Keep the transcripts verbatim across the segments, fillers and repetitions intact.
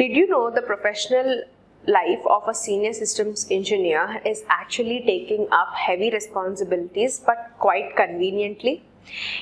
Did you know the professional life of a senior systems engineer is actually taking up heavy responsibilities but quite conveniently?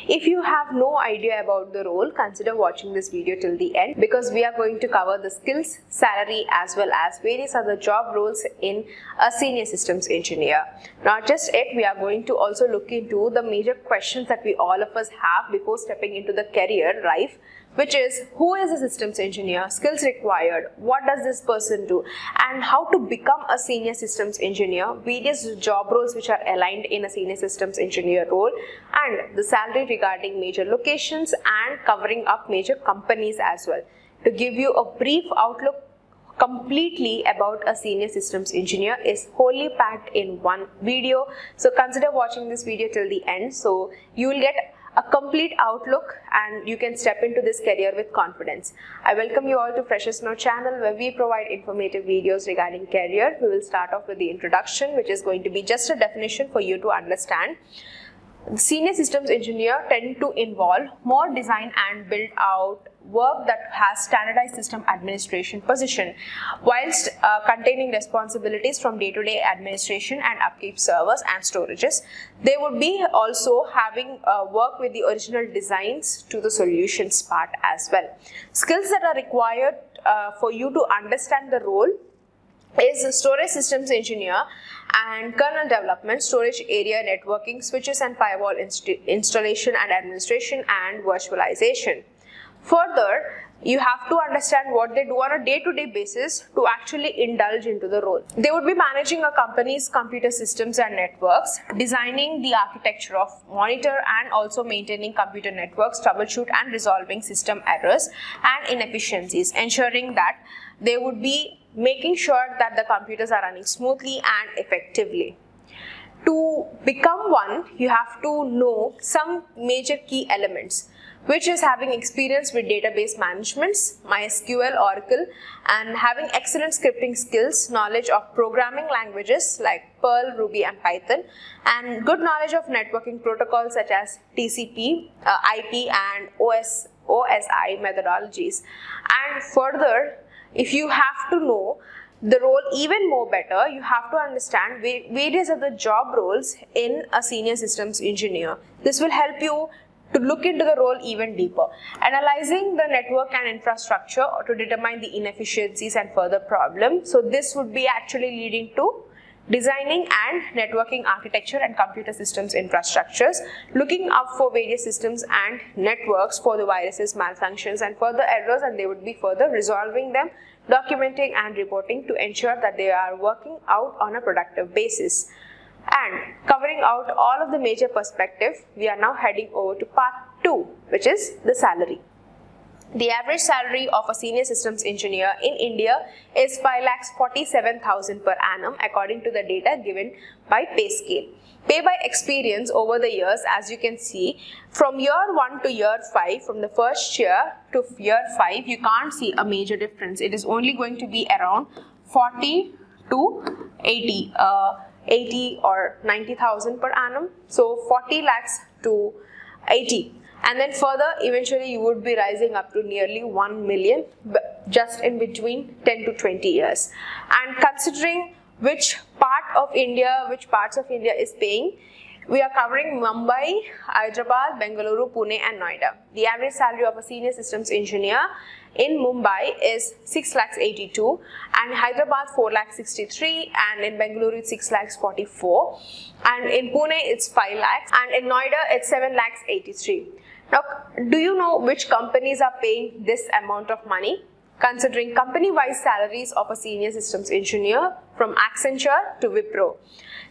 If you have no idea about the role, consider watching this video till the end, because we are going to cover the skills, salary as well as various other job roles in a senior systems engineer. Not just it, we are going to also look into the major questions that we all of us have before stepping into the career life, which is who is a systems engineer, skills required, what does this person do, and how to become a senior systems engineer, various job roles which are aligned in a senior systems engineer role, and the salary regarding major locations and covering up major companies as well, to give you a brief outlook completely about a senior systems engineer is wholly packed in one video. So consider watching this video till the end, so you will get a complete outlook and you can step into this career with confidence. I welcome you all to Freshersnow channel, where we provide informative videos regarding career. We will start off with the introduction, which is going to be just a definition for you to understand. Senior systems engineer tend to involve more design and build out work that has standardized system administration position, whilst uh, containing responsibilities from day-to-day administration and upkeep servers and storages. They would be also having uh, work with the original designs to the solutions part as well. Skills that are required uh, for you to understand the role is a storage systems engineer and kernel development, storage area networking, switches and firewall inst installation and administration, and virtualization. Further, you have to understand what they do on a day-to-day basis to actually indulge into the role. They would be managing a company's computer systems and networks, designing the architecture of monitor and also maintaining computer networks, troubleshoot and resolving system errors and inefficiencies, ensuring that they would be making sure that the computers are running smoothly and effectively. To become one, you have to know some major key elements, which is having experience with database managements, MySQL, Oracle, and having excellent scripting skills, knowledge of programming languages like Perl, Ruby and Python, and good knowledge of networking protocols such as T C P, uh, I P and O S I methodologies. And further, if you have to know the role even more better, you have to understand various other job roles in a senior systems engineer. This will help you to look into the role even deeper, analyzing the network and infrastructure to determine the inefficiencies and further problems. So this would be actually leading to designing and networking architecture and computer systems infrastructures, looking up for various systems and networks for the viruses, malfunctions and further errors, and they would be further resolving them, documenting and reporting to ensure that they are working out on a productive basis. And covering out all of the major perspectives, we are now heading over to part two, which is the salary. The average salary of a senior systems engineer in India is five lakh forty-seven thousand per annum, according to the data given by Payscale. Pay by experience over the years, as you can see, from year one to year five, from the first year to year five, you can't see a major difference. It is only going to be around forty to eighty. Uh, eighty or ninety thousand per annum, so forty lakhs to eighty, and then further eventually you would be rising up to nearly one million just in between ten to twenty years. And considering which part of India, which parts of India is paying, we are covering Mumbai, Hyderabad, Bengaluru, Pune and Noida. The average salary of a senior systems engineer in Mumbai is six lakhs eighty-two, and Hyderabad four lakhs sixty-three, and in Bengaluru it's six lakhs forty-four, and in Pune it's five lakhs, and in Noida it's seven lakhs eighty-three. Now, do you know which companies are paying this amount of money? Considering company-wise salaries of a senior systems engineer from Accenture to Wipro.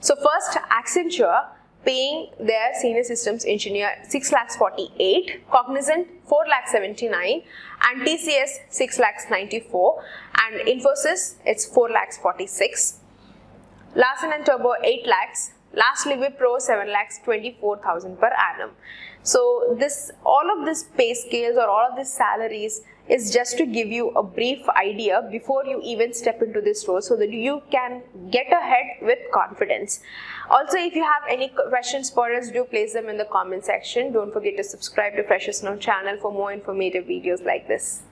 So first, Accenture paying their senior systems engineer six lakhs forty-eight, Cognizant four lakhs seventy-nine, and T C S six lakhs ninety-four, and Infosys it's four lakhs forty-six, Larsen and Turbo eight lakhs, lastly Wipro seven lakhs twenty-four thousand per annum. So this, all of this pay scales or all of these salaries is just to give you a brief idea before you even step into this role, so that you can get ahead with confidence. Also, if you have any questions for us, do place them in the comment section. Don't forget to subscribe to Freshersnow channel for more informative videos like this.